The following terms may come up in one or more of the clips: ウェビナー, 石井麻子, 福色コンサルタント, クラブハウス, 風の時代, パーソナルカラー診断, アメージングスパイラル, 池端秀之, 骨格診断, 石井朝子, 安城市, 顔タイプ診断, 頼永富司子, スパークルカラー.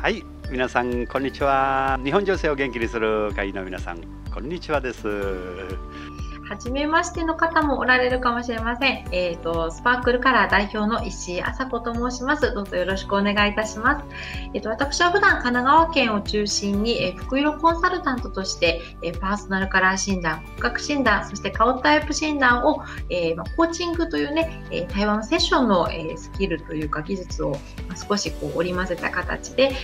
はい、皆さんこんにちは。日本女性を元気にする会の皆さん、こんにちはです。初めましての方もおられるかもしれません。スパークルカラー代表の石井麻子と申します。どうぞよろしくお願いいたします。私は普段神奈川県を中心に、福色コンサルタントとして、パーソナルカラー診断、骨格診断、そして顔タイプ診断を、コーチングというね、対話のセッションの、スキルというか技術を少しこう織り交ぜた形で、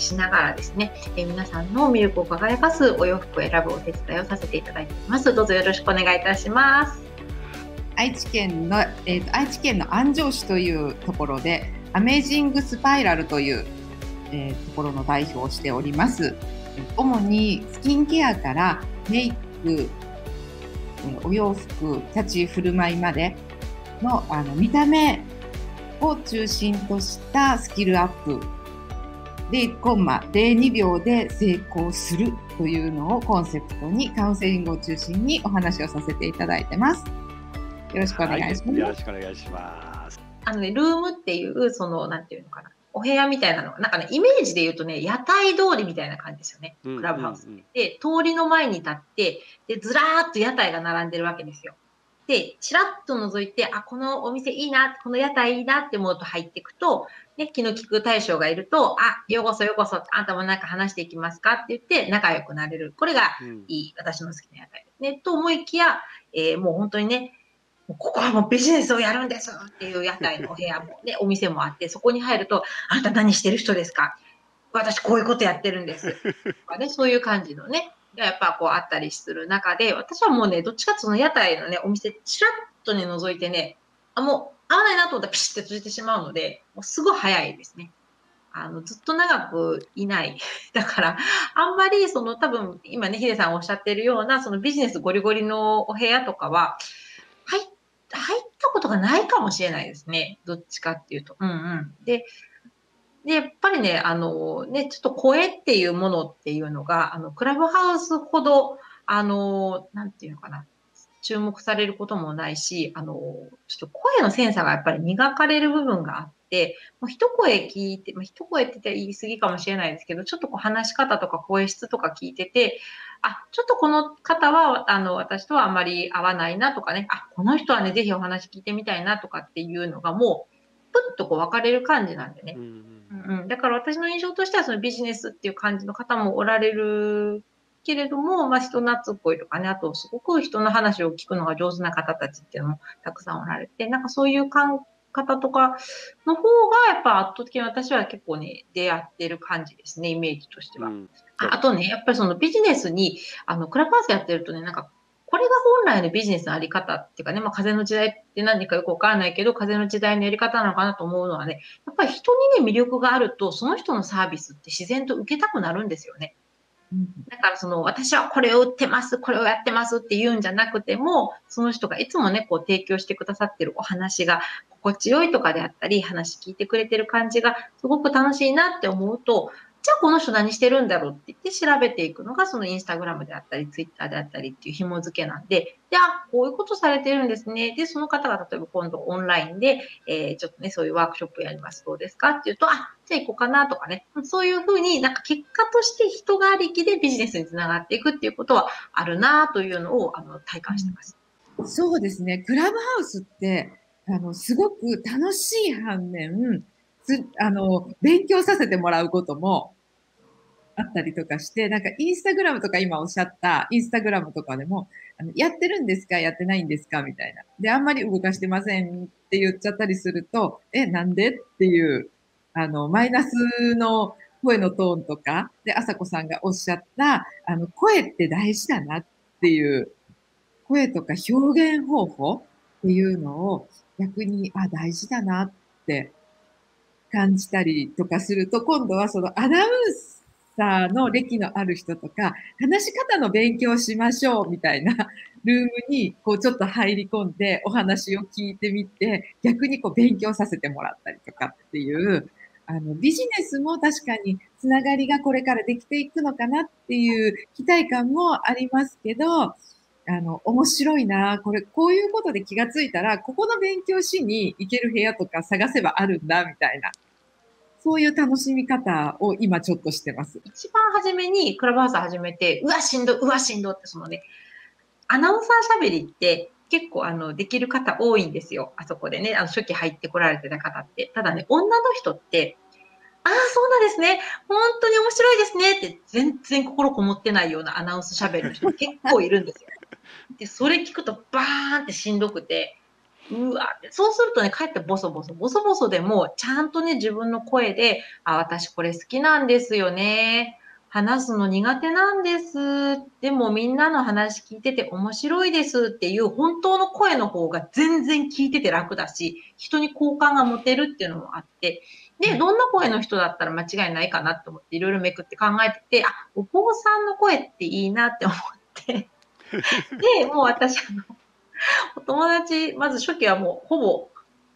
しながらですね、皆さんの魅力を輝かすお洋服を選ぶお手伝いをさせていただいています。どうぞよろしくお願いいたします。愛知県の安城市というところでアメージングスパイラルという、ところの代表をしております。主にスキンケアからメイク、お洋服、立ち振る舞いまでの、見た目を中心としたスキルアップ0コンマ02秒で成功するというのをコンセプトにカウンセリングを中心にお話をさせていただいてます。よろしくお願いします。はい、よろしくお願いします。ルームっていうそのなんていうのかな、お部屋みたいなのがなんかね、イメージで言うとね、屋台通りみたいな感じですよね。クラブハウスで通りの前に立ってでずらーっと屋台が並んでるわけですよ。で、ちらっと覗いて、あ、このお店いいな、この屋台いいなって思うと入っていくと、ね、気の利く大将がいると、あ、ようこそようこそ、あんたもなんか話していきますかって言って仲良くなれる。これがいい、私の好きな屋台ですね。と思いきや、もう本当にね、ここはもうビジネスをやるんですっていう屋台のお部屋もね、お店もあって、そこに入ると、あんた何してる人ですか？私こういうことやってるんです。とかね、そういう感じのね。やっぱこうあったりする中で、私はもうね、どっちかってその屋台のね、お店、ちらっとね、覗いてね、あ、もう合わないなと思ったらピシッて閉じてしまうので、もうすごい早いですね。ずっと長くいない。だから、あんまりその多分、今ね、ヒデさんおっしゃってるような、そのビジネスゴリゴリのお部屋とかは、入ったことがないかもしれないですね。どっちかっていうと。で、やっぱりね、ちょっと声っていうものっていうのが、クラブハウスほど、なんていうのかな、注目されることもないし、ちょっと声のセンサーがやっぱり磨かれる部分があって、もう一声聞いて、一声って言い過ぎかもしれないですけど、ちょっとこう話し方とか声質とか聞いてて、あ、ちょっとこの方は、私とはあまり合わないなとかね、あ、この人はね、ぜひお話聞いてみたいなとかっていうのがもう、プッとこう分かれる感じなんでね。だから私の印象としてはそのビジネスっていう感じの方もおられるけれども、まあ、人懐っこいとかね、あとすごく人の話を聞くのが上手な方たちっていうのもたくさんおられて、なんかそういう方とかの方がやっぱ圧倒的に私は結構ね、出会ってる感じですね、イメージとしては。あとね、やっぱりそのビジネスに、クラブハウスやってるとね、なんかこれが本来のビジネスのあり方っていうかね、まあ、風の時代って何かよくわからないけど、風の時代のやり方なのかなと思うのはね、やっぱり人にね、魅力があると、その人のサービスって自然と受けたくなるんですよね。だからその、私はこれを売ってます、これをやってますって言うんじゃなくても、その人がいつもね、こう提供してくださってるお話が心地よいとかであったり、話聞いてくれてる感じがすごく楽しいなって思うと、じゃあこの人何してるんだろうって言って調べていくのがそのインスタグラムであったりツイッターであったりっていう紐付けなんで、で、あ、こういうことされてるんですね。で、その方が例えば今度オンラインで、ちょっとね、そういうワークショップやります。どうですかっていうと、あ、じゃあ行こうかなとかね。そういうふうになんか結果として人がありきでビジネスにつながっていくっていうことはあるなというのを体感してます。そうですね。クラブハウスって、すごく楽しい反面、勉強させてもらうこともあったりとかして、なんかインスタグラムとか今おっしゃったインスタグラムとかでも、やってるんですかやってないんですかみたいな。で、あんまり動かしてませんって言っちゃったりすると、え、なんでっていう、マイナスの声のトーンとか、で、麻子さんがおっしゃった、声って大事だなっていう、声とか表現方法っていうのを逆に、あ、大事だなって、感じたりとかすると、今度はそのアナウンサーの歴のある人とか、話し方の勉強しましょうみたいなルームに、こうちょっと入り込んでお話を聞いてみて、逆にこう勉強させてもらったりとかっていう、ビジネスも確かにつながりがこれからできていくのかなっていう期待感もありますけど、面白いな。これ、こういうことで気がついたら、ここの勉強しに行ける部屋とか探せばあるんだ、みたいな。そういう楽しみ方を今ちょっとしてます。一番初めにクラブハウス始めて、うわしんどって、そのね、アナウンサーしゃべりって結構できる方多いんですよ。あそこでね、初期入ってこられてた方って。ただね、女の人って、ああ、そうなんですね。本当に面白いですねって、全然心こもってないようなアナウンスしゃべりの人結構いるんですよ。で、それ聞くとバーンってしんどくて、うわ、そうするとね、かえってボソボソでも、ちゃんとね、自分の声で、あ、私これ好きなんですよね。話すの苦手なんです。でもみんなの話聞いてて面白いですっていう本当の声の方が全然聞いてて楽だし、人に好感が持てるっていうのもあって、で、どんな声の人だったら間違いないかなと思っていろいろめくって考えてて、あ、お坊さんの声っていいなって思って。で、もう私お友達、まず初期はもうほ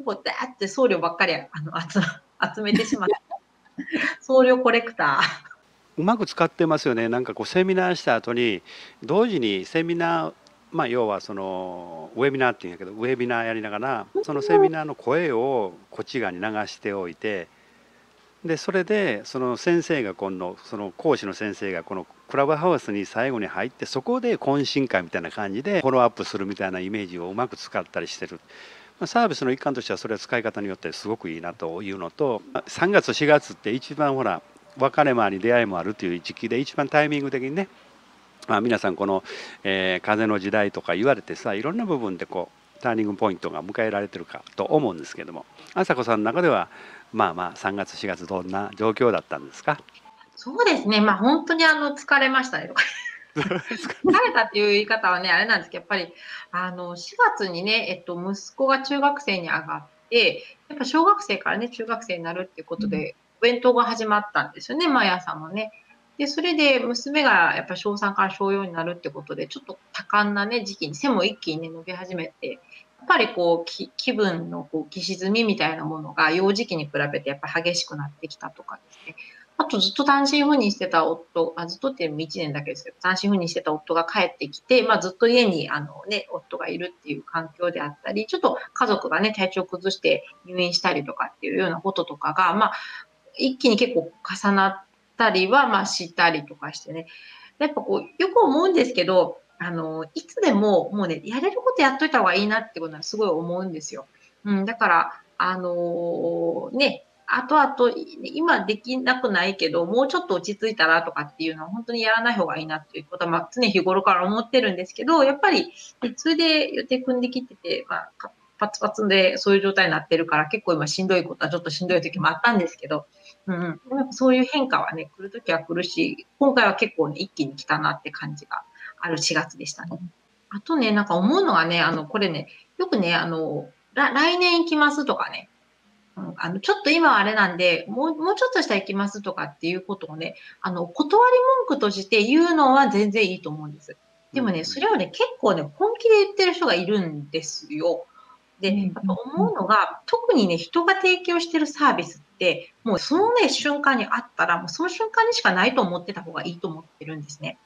ぼだーって僧侶ばっかり集めてしまった。僧侶コレクター。うまく使ってますよね。なんかこうセミナーした後に同時にセミナー、まあ要はそのウェビナーって言うんやけど、ウェビナーやりながらそのセミナーの声をこっち側に流しておいて、でそれでその先生がその講師の先生がこのクラブハウスに最後に入って、そこで懇親会みたいな感じでフォローアップするみたいなイメージをうまく使ったりしてる。サービスの一環としてはそれは使い方によってすごくいいなというのと、3月4月って一番ほら別れもあり出会いもあるという時期で、一番タイミング的にね、まあ、皆さんこの、風の時代とか言われてさ、いろんな部分でこうターニングポイントが迎えられてるかと思うんですけども、朝子さんの中ではまあまあ3月4月どんな状況だったんですか？そうですね、まあ本当に疲れましたねとか疲れたっていう言い方はねあれなんですけど、やっぱり4月にね、息子が中学生に上がって、やっぱ小学生からね中学生になるっていうことで、うん、お弁当が始まったんですよね、毎朝もね。で、それで娘がやっぱ小3から小4になるってことで、ちょっと多感なね、時期に背も一気にね、伸び始めて、やっぱりこう、気分のこう浮き沈みみたいなものが、幼児期に比べてやっぱ激しくなってきたとかですね。あとずっと単身赴任してた夫、ずっとっていうのも1年だけですけど、単身赴任してた夫が帰ってきて、まあずっと家にね、夫がいるっていう環境であったり、ちょっと家族がね、体調崩して入院したりとかっていうようなこととかが、まあ一気に結構重なったりは、まあしたりとかしてね。やっぱこう、よく思うんですけど、いつでももうね、やれることやっといた方がいいなってことはすごい思うんですよ。うん、だから、ね、後々、今できなくないけど、もうちょっと落ち着いたらとかっていうのは本当にやらない方がいいなっていうことは、まあ常日頃から思ってるんですけど、やっぱり、それで予定組んできてて、まあ、パツパツでそういう状態になってるから、結構今しんどいことはちょっとしんどい時もあったんですけど、うん、そういう変化はね、来るときは来るし、今回は結構ね、一気に来たなって感じがある4月でしたね。あとね、なんか思うのがね、これね、よくね、来年行きますとかね、うん、ちょっと今はあれなんで、もうちょっとしたら行きますとかっていうことをね、断り文句として言うのは全然いいと思うんです。でもね、それをね、結構ね、本気で言ってる人がいるんですよ。で、やっぱ思うのが、特にね、人が提供してるサービスって、もうそのね、瞬間にあったら、もうその瞬間にしかないと思ってた方がいいと思ってるんですね。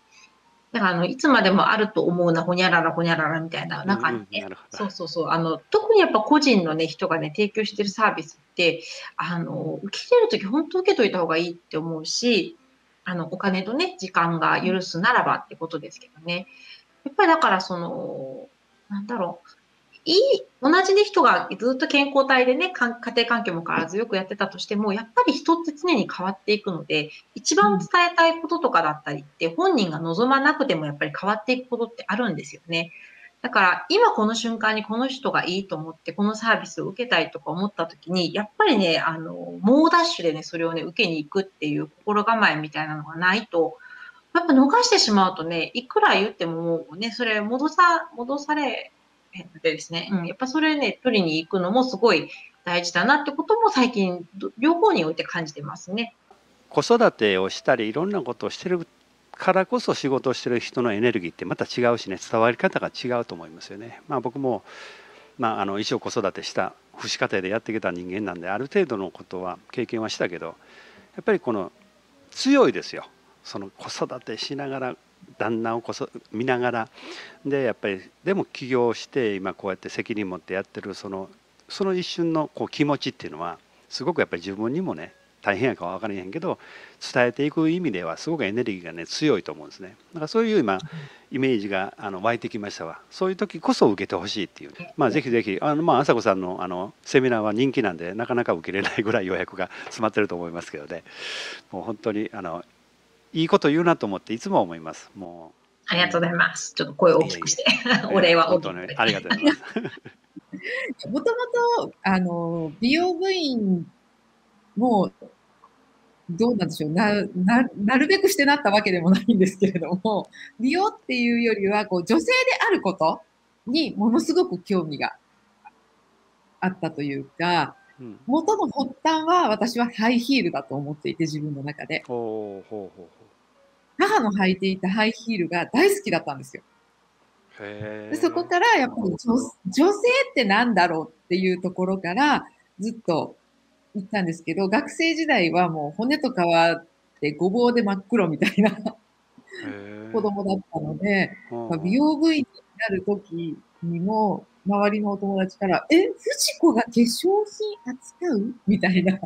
だから、いつまでもあると思うな、ほにゃららほにゃららみたいな中にね、そうそう、特にやっぱ個人のね、人がね、提供してるサービスって、受け入れるとき、本当受けといた方がいいって思うし、お金とね、時間が許すならばってことですけどね。やっぱりだから、その、なんだろう、同じね人がずっと健康体でね、家庭環境も変わらずよくやってたとしても、やっぱり人って常に変わっていくので、一番伝えたいこととかだったりって、本人が望まなくてもやっぱり変わっていくことってあるんですよね。だから、今この瞬間にこの人がいいと思って、このサービスを受けたいとか思った時に、やっぱりね、猛ダッシュでね、それをね、受けに行くっていう心構えみたいなのがないと、やっぱ逃してしまうとね、いくら言ってももうね、それ戻され、でですね、うん、やっぱそれね、取りに行くのもすごい大事だなってことも最近両方において感じてますね。子育てをしたりいろんなことをしてるからこそ仕事をしてる人のエネルギーってまた違うしね、伝わり方が違うと思いますよね。まあ、僕も、まあ、一生子育てした父子家庭でやってきた人間なんで、ある程度のことは経験はしたけど、やっぱりこの強いですよ、その子育てしながら。旦那を見ながらで、やっぱりでも起業して今こうやって責任持ってやってるその一瞬のこう気持ちっていうのはすごくやっぱり自分にもね大変やかは分からへんけど、伝えていく意味ではすごくエネルギーがね強いと思うんですね。だからそういう今イメージが湧いてきましたわ。そういう時こそ受けてほしいっていう、まあぜひぜひ朝子さんのセミナーは人気なんでなかなか受けれないぐらい予約が詰まってると思いますけどね、もう本当にいいこと言うなと思っていつも思います。もうありがとうございます。ちょっと声を大きくして、お礼は大きく。ありがとうございます。もともと美容部員もどうなんでしょう、なるべくしてなったわけでもないんですけれども、美容っていうよりはこう女性であることにものすごく興味があったというか、うん、元の発端は私はハイヒールだと思っていて、自分の中で。ほうほうほう、母の履いていたハイヒールが大好きだったんですよ。でそこからやっぱり女性ってなんだろうっていうところからずっと行ったんですけど、学生時代はもう骨と皮でごぼうで真っ黒みたいな子供だったので、まあ、美容部員になる時にも周りのお友達から「え、藤子が化粧品扱う？」みたいな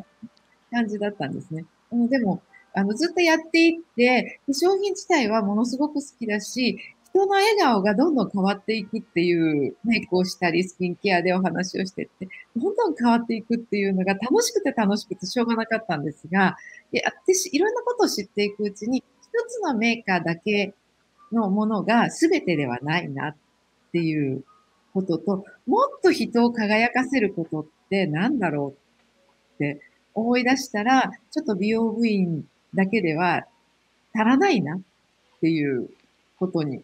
感じだったんですね。でもずっとやっていって、化粧品自体はものすごく好きだし、人の笑顔がどんどん変わっていくっていう、メイクをしたり、スキンケアでお話をしてって、どんどん変わっていくっていうのが楽しくて楽しくてしょうがなかったんですが、私いろんなことを知っていくうちに、一つのメーカーだけのものが全てではないなっていうことと、もっと人を輝かせることって何だろうって思い出したら、ちょっと美容部員だけでは足らないなっていうことに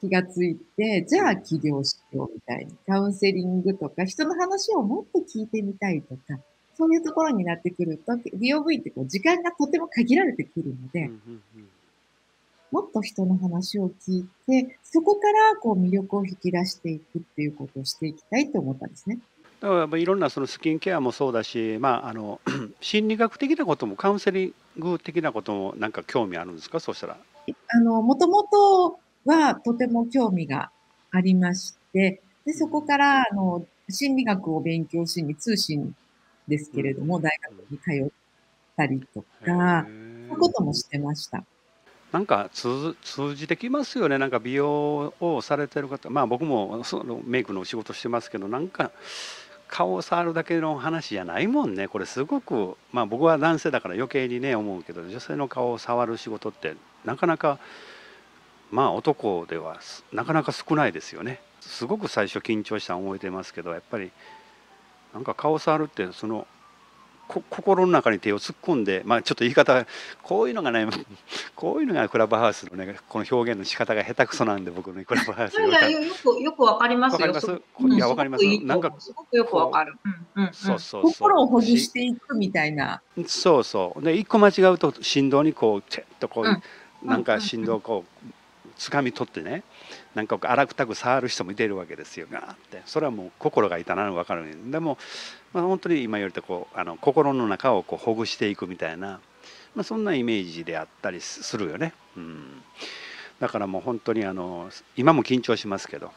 気がついて、じゃあ起業しようみたいに、カウンセリングとか人の話をもっと聞いてみたいとか、そういうところになってくると、美容部員ってこう時間がとても限られてくるので、もっと人の話を聞いて、そこからこう魅力を引き出していくっていうことをしていきたいと思ったんですね。だからやっぱりいろんなそのスキンケアもそうだし、まあ、心理学的なこともカウンセリング的なこともなんか興味あるんですか、そうしたら。もともとはとても興味がありまして、でそこから心理学を勉強しに通信ですけれども、うん、大学に通ったりとか、そういうこともしてました。なんか通じてきますよね。なんか美容をされてる方、まあ僕もそのメイクの仕事してますけど、なんか顔を触るだけの話じゃないもんね。これすごく、まあ僕は男性だから余計にね思うけど、女性の顔を触る仕事ってなかなか、まあ男ではなかなか少ないですよね。すごく最初緊張したの覚えてますけど、やっぱりなんか顔を触るってその心の中に手を突っ込んで、まあちょっと言い方こういうのがね、こういうのがクラブハウスのねこの表現の仕方が下手くそなんで、僕のクラブハウスのよくわかりますよ。いやわかります。なんかすごくよくわかる。そうそう、心を保持していくみたいな。そうそう。で一個間違うと振動にこうちょっとこうなんか振動をこう掴み取ってね、なんか荒くたく触る人もいてるわけですよ。ガーってそれはもう心が痛なの分かるんで、もまあ本当に今よりとこう心の中をこうほぐしていくみたいな、まあ、そんなイメージであったりするよね。うん、だからもう本当に今も緊張しますけど、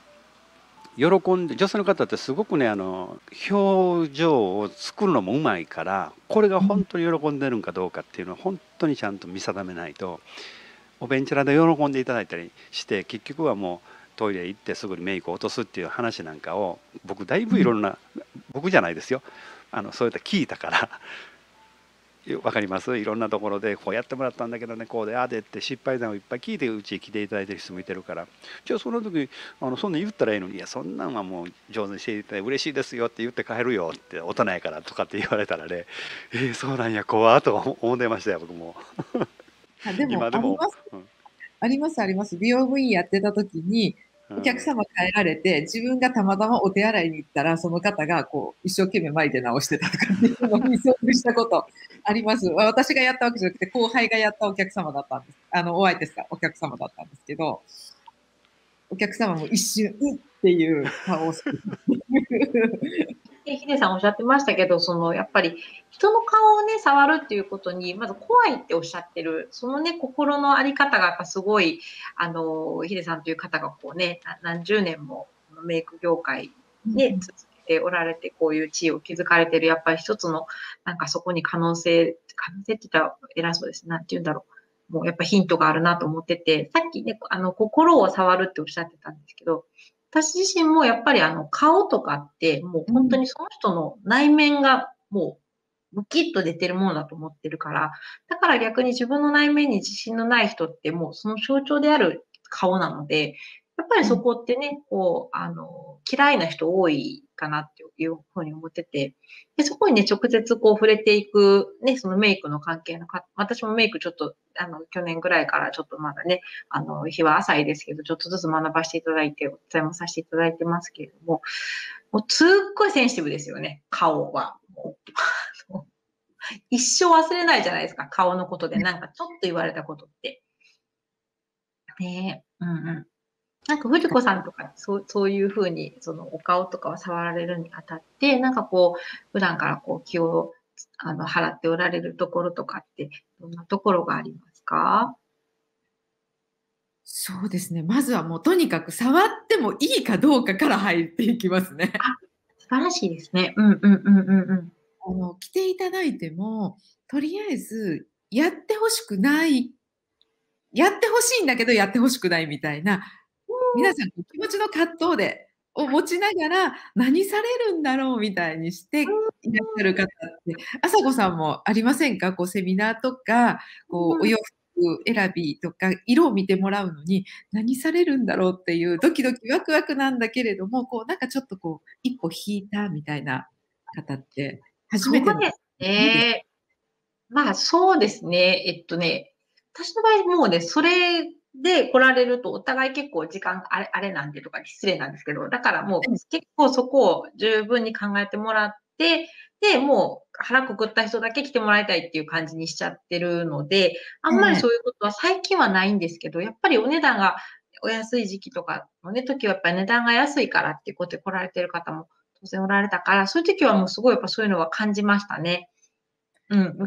喜んで女性の方ってすごくね表情を作るのもうまいから、これが本当に喜んでるんかどうかっていうのは本当にちゃんと見定めないと。おベンチャーで喜んでいただいたりして、結局はもうトイレ行ってすぐにメイクを落とすっていう話なんかを、僕だいぶいろんな、僕じゃないですよ、そういった聞いたから分かります。いろんなところでこうやってもらったんだけどね、こうでああでって失敗談をいっぱい聞いてうち来ていただいてる人もいてるから、じゃあその時そんなん言ったらいいのに、いやそんなんはもう上手にしていただいて嬉しいですよって言って帰るよって大人やからとかって言われたらね、そうなんや怖っと思ってましたよ僕も。でもありますあります。美容部員やってた時にお客様帰られて、自分がたまたまお手洗いに行ったら、その方がこう一生懸命眉毛直してたとかっていうのに遭遇したことあります。私がやったわけじゃなくて後輩がやったお客様だったんです。お相手したお客様だったんですけど、お客様も一瞬「うっ」っていう顔をする。ヒデさんおっしゃってましたけど、やっぱり人の顔をね触るっていうことにまず怖いっておっしゃってる、そのね心の在り方がやっぱすごい、ヒデさんという方がこうね何十年もメイク業界で続けておられて、こういう地位を築かれてる、やっぱり一つの、なんかそこに可能性って言ったら偉そうですね。なんて言うんだろう。もうやっぱヒントがあるなと思ってて、さっきね、心を触るっておっしゃってたんですけど、私自身もやっぱり顔とかって、もう本当にその人の内面がもう、ムキッと出てるものだと思ってるから、だから逆に自分の内面に自信のない人ってもうその象徴である顔なので、やっぱりそこってね、こう、嫌いな人多いかなっていうふうに思ってて、でそこにね、直接こう触れていく、ね、そのメイクの関係のか、私もメイクちょっと、去年ぐらいからちょっとまだね、日は浅いですけど、ちょっとずつ学ばせていただいて、お伝えもさせていただいてますけれども、もうすっごいセンシティブですよね、顔は。一生忘れないじゃないですか、顔のことで。なんかちょっと言われたことって。ねえ、うんうん。なんか藤子さんとかそういうふうに、そのお顔とかは触られるにあたって、なんかこう、普段からこう気を払っておられるところとかって、どんなところがありますか？そうですね。まずはもうとにかく触ってもいいかどうかから入っていきますね。あ、素晴らしいですね。うんうんうんうんうん。来ていただいても、とりあえずやってほしくない、やってほしいんだけどやってほしくないみたいな、皆さん気持ちの葛藤を持ちながら何されるんだろうみたいにしていらっしゃる方って、あさこさんもありませんか？こうセミナーとか、こうお洋服選びとか、色を見てもらうのに何されるんだろうっていうドキドキワクワクなんだけれども、こうなんかちょっとこう一歩引いたみたいな方って、初めてですね。まあそうですね。私の場合もうね、それで来られるとお互い結構時間あれなんでとか失礼なんですけど、だからもう結構そこを十分に考えてもらって、で、もう腹くくった人だけ来てもらいたいっていう感じにしちゃってるので、あんまりそういうことは最近はないんですけど、やっぱりお値段がお安い時期とかのね、時はやっぱり値段が安いからっていうことで来られてる方も当然おられたから、そういう時はもうすごいやっぱそういうのは感じましたね。うん、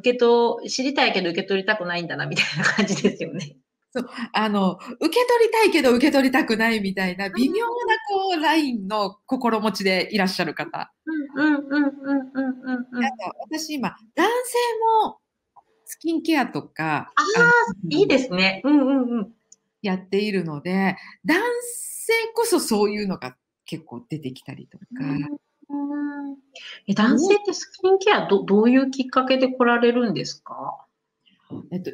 知りたいけど受け取りたくないんだな、みたいな感じですよね。そう、受け取りたいけど受け取りたくないみたいな、微妙なこう、ラインの心持ちでいらっしゃる方。うん、うん、うん、うん、うん。なんか私今、男性もスキンケアとか。ああ、いいですね。うん、うん、うん。やっているので、男性こそそういうのが結構出てきたりとか。男性ってスキンケアどういうきっかけで来られるんですか？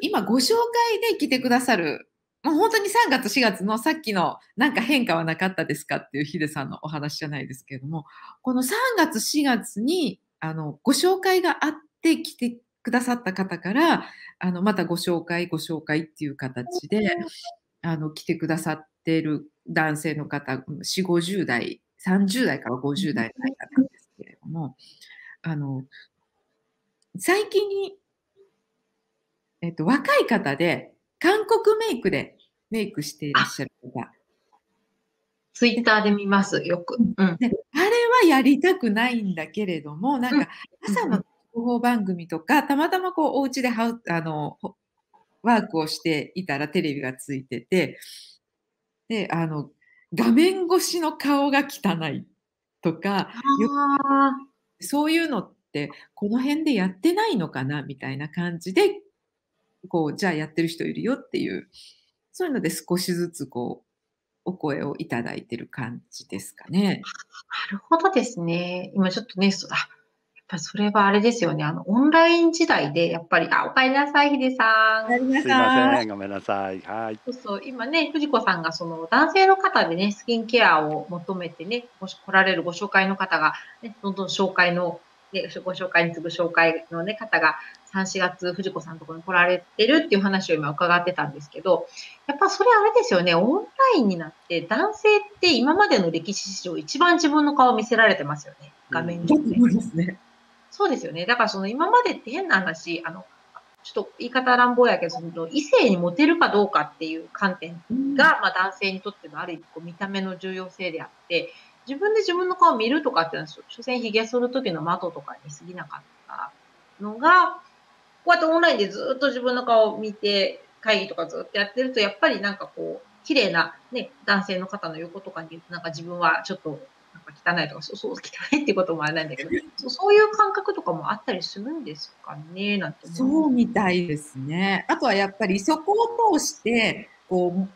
今ご紹介で来てくださる、もう本当に3月4月のさっきのなんか変化はなかったですかっていうヒデさんのお話じゃないですけれども、この3月4月にご紹介があって来てくださった方からまたご紹介っていう形で来てくださってる男性の方、4、50代、30代から50代の方なんですけれども、最近に、若い方で、韓国メイクでメイクしていらっしゃる方。ツイッターで見ます、よく。うん、あれはやりたくないんだけれども、なんか、朝の情報番組とか、たまたまこう、お家でワークをしていたらテレビがついてて、で、画面越しの顔が汚いとか、そういうのってこの辺でやってないのかなみたいな感じで、こう、じゃあやってる人いるよっていう、そういうので少しずつこう、お声をいただいてる感じですかね。なるほどですね。今ちょっとね、やっぱそれはあれですよね。オンライン時代で、やっぱり、おかえりなさい、ヒデさん。すいません、ごめんなさい。はい。そうそう、今ね、藤子さんが、男性の方でね、スキンケアを求めてね、もし来られるご紹介の方が、ね、どんどんご紹介に次ぐ紹介のね、方が、3、4月、藤子さんのところに来られてるっていう話を今伺ってたんですけど、やっぱそれあれですよね、オンラインになって、男性って今までの歴史史上、一番自分の顔を見せられてますよね、画面に。そうですね。そうですよね。だから今までって変な話、ちょっと言い方乱暴やけど、異性にモテるかどうかっていう観点が、まあ男性にとってのある一個見た目の重要性であって、自分で自分の顔を見るとかっていうのは、所詮髭剃る時の窓とかに過ぎなかったのが、こうやってオンラインでずっと自分の顔を見て、会議とかずっとやってると、やっぱりなんかこう、綺麗なね、男性の方の横とかになんか自分はちょっとなんか汚いとか、そう汚いっていうこともあれなんだけど、そういう感覚とかもあったりするんですかね、なんて思う。そうみたいですね。あとはやっぱりそこを通して、こう、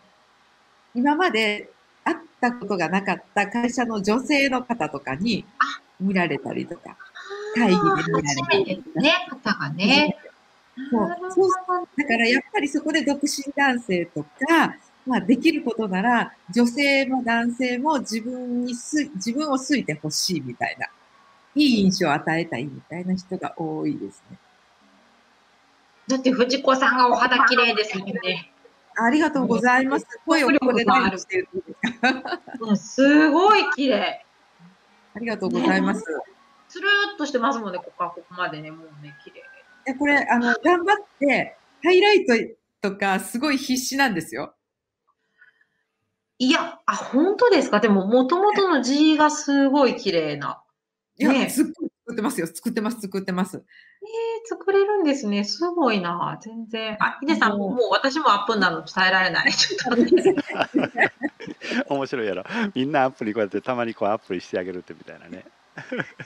今まで会ったことがなかった会社の女性の方とかに見られたりとか、会議で見られたりとか。ね、方がね。そうだからやっぱりそこで独身男性とか、まあできることなら女性も男性も自分を好いてほしいみたいな、いい印象を与えたいみたいな人が多いですね。だって藤子さんがお肌綺麗ですよね。ありがとうございます。声をここで何をしてるんですか？すごい綺麗。ありがとうございます。つるっとしてますもんね、ここからここまでね、もうね、綺麗。これ、頑張って、ハイライトとか、すごい必死なんですよ。いや、本当ですか？でも、もともとの字がすごい綺麗な。いや、すっごい作ってますよ。作ってます。作れるんですね。すごいな。全然。ヒデさん、もう私もアップなの伝えられない。ちょっとね。面白いやろ。みんなアプリこうやって、たまにこうアプリしてあげるってみたいなね。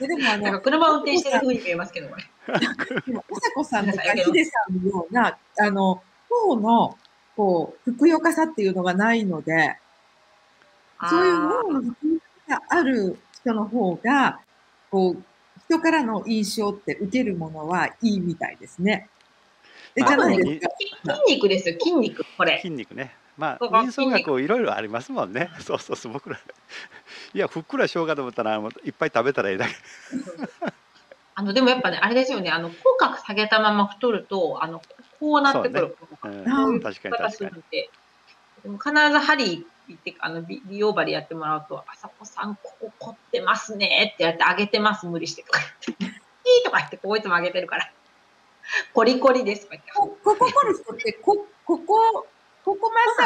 でもなんか車を運転してるふうに見えますけど、これ。雅子さんとかヒデさんのような、頬の、こう、ふくよかさっていうのがないので、そういう頬のふくよかさがある人の方が、こう、人からの印象って受けるものはいいみたいですね。じゃないですか。筋肉ですよ、筋肉、これ。筋肉ね。まあ、人相学いろいろありますもんね。そうそうそう、僕ら。いや、ふっくらしようかと思ったら、いっぱい食べたらいいだけ。でもやっぱね、あれですよね、口角下げたまま太ると、こうなってくる。確かに確かに。でも必ず針行って、美容針やってもらうと、朝子さん、ここ凝ってますねってやって、上げてます、無理してとか言って、いいとか言って、こういつも上げてるから、コリコリですとか言って。ここ凝る人って、ここマッ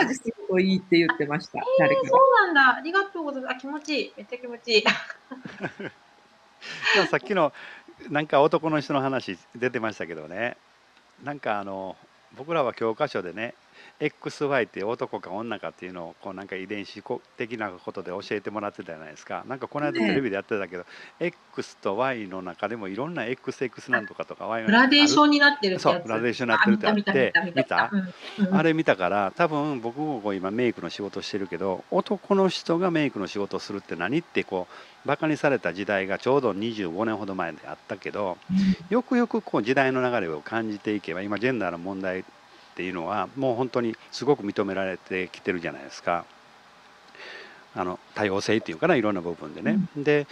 サージするといいって言ってました。そうなんだ。ありがとうございます。気持ちいい。めっちゃ気持ちいい。さっきのなんか男の人の話出てましたけどね。なんか僕らは教科書でね、XY って男か女かっていうのをこうなんか遺伝子的なことで教えてもらってたじゃないですか。なんかこの間テレビでやってたけど、X と Y の中でもいろんな XX なんとかとか Y のグラデーションになってるってやつ。そう、グラデーションになってるってあって見た。あれ見たから多分僕も今メイクの仕事してるけど、男の人がメイクの仕事をするって何ってこうバカにされた時代がちょうど25年ほど前であったけど、よくよくこう時代の流れを感じていけば今ジェンダーの問題っていうのはもう本当にすごく認められてきてるじゃないですか。多様性っていうかないろんな部分でね。で、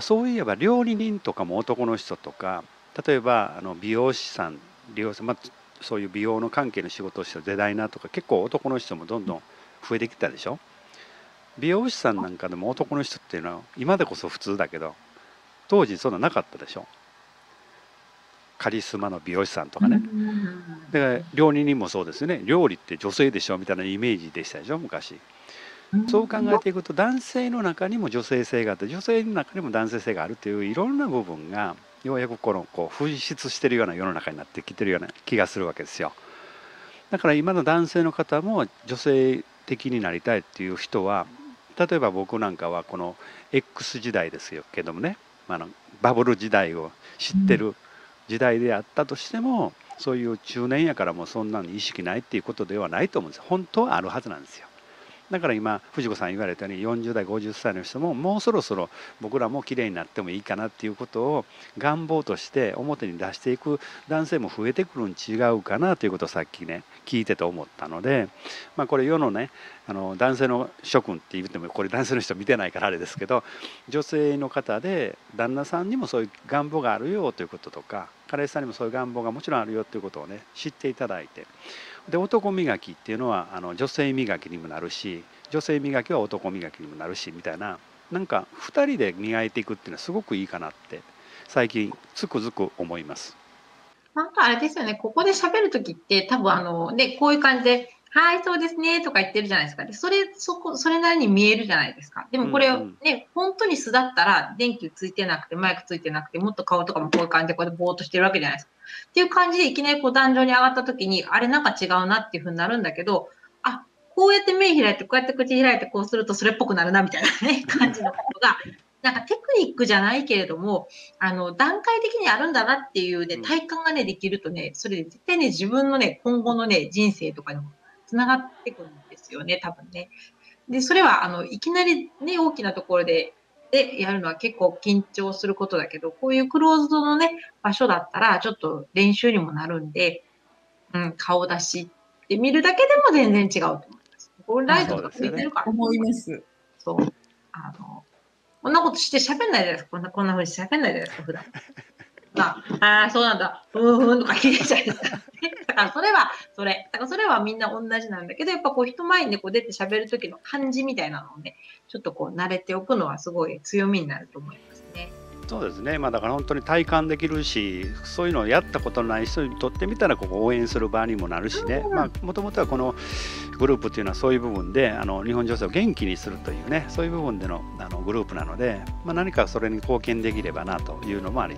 そういえば料理人とかも男の人とか、例えば美容師さん、まあ、そういう美容の関係の仕事をしたデザイナーとか結構男の人もどんどん増えてきたでしょ。美容師さんなんかでも男の人っていうのは今でこそ普通だけど当時そんななかったでしょ。カリスマの美容師さんとかね。で料理人もそうですよね。料理って女性でしょみたいなイメージでしたでしょ昔。そう考えていくと男性の中にも女性性があって女性の中にも男性性があるといういろんな部分がようやくこう噴出してるような世の中になってきてるような気がするわけですよ。だから今の男性の方も女性的になりたいっていう人は例えば僕なんかはこの X 時代ですよけどもね、バブル時代を知ってる、時代であったとしてもそういう中年やからもうそんなに意識ないっていうことではないと思うんです。本当はあるはずなんですよ。だから今藤子さん言われたように40代50歳の人ももうそろそろ僕らも綺麗になってもいいかなっていうことを願望として表に出していく男性も増えてくるに違うかなということをさっきね聞いてて思ったので、まあ、これ世のね男性の諸君って言ってもこれ男性の人見てないからあれですけど女性の方で旦那さんにもそういう願望があるよということとか彼氏さんにもそういう願望がもちろんあるよということをね知っていただいて。で男磨きっていうのは女性磨きにもなるし女性磨きは男磨きにもなるしみたいななんか2人で磨いていくっていうのはすごくいいかなって最近つくづく思います。なんかあれですよねここで喋る時って多分ねこういう感じで「はいそうですね」とか言ってるじゃないですかでそれなりに見えるじゃないですか。でもこれをね本当に素だったら電球ついてなくてマイクついてなくてもっと顔とかもこういう感じでこうやってぼーっとしてるわけじゃないですか。っていう感じでいきなりこう壇上に上がった時にあれなんか違うなっていうふうになるんだけどこうやって目開いてこうやって口開いてこうするとそれっぽくなるなみたいなね感じのことがなんかテクニックじゃないけれども、段階的にあるんだなっていうね、体感がね、できるとね、それで絶対ね、自分のね、今後のね、人生とかにもつながってくるんですよね、多分ね。で、それは、いきなりね、大きなところでやるのは結構緊張することだけど、こういうクローズドのね、場所だったら、ちょっと練習にもなるんで、うん、顔出しって見るだけでも全然違うと思います。ゴールライトとかついてるから。思います。そう。こんなことして喋んないじゃないですか。こんなふうに喋んないじゃないですか、普段。ああ、そうなんだ。とか聞いてちゃう。だからそれはみんな同じなんだけど、やっぱこう人前にこう出て喋る時の感じみたいなのをね、ちょっとこう慣れておくのはすごい強みになると思いますね。そうですね。まあだから本当に体感できるし、そういうのをやったことのない人にとってみたらここ応援する場にもなるしね。まあもともとはこのグループというのはそういう部分で日本女性を元気にするというね、そういう部分でのグループなので、まあ何かそれに貢献できればなというのもあり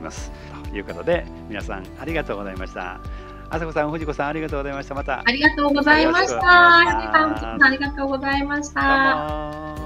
ます。ということで皆さんありがとうございました。あさこさん、ふじこさんありがとうございました。またありがとうございました。ありがとうございました。